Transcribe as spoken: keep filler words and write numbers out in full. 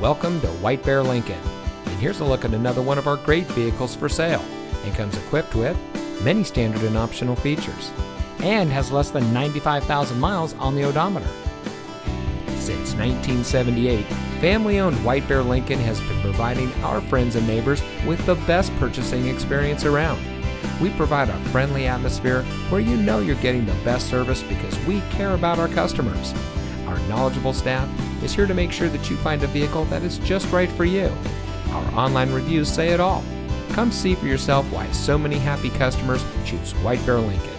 Welcome to White Bear Lincoln, and here's a look at another one of our great vehicles for sale, and comes equipped with many standard and optional features, and has less than ninety-five thousand miles on the odometer. Since nineteen seventy-eight, family-owned White Bear Lincoln has been providing our friends and neighbors with the best purchasing experience around. We provide a friendly atmosphere where you know you're getting the best service because we care about our customers. Our knowledgeable staff is here to make sure that you find a vehicle that is just right for you. Our online reviews say it all. Come see for yourself why so many happy customers choose White Bear Lincoln.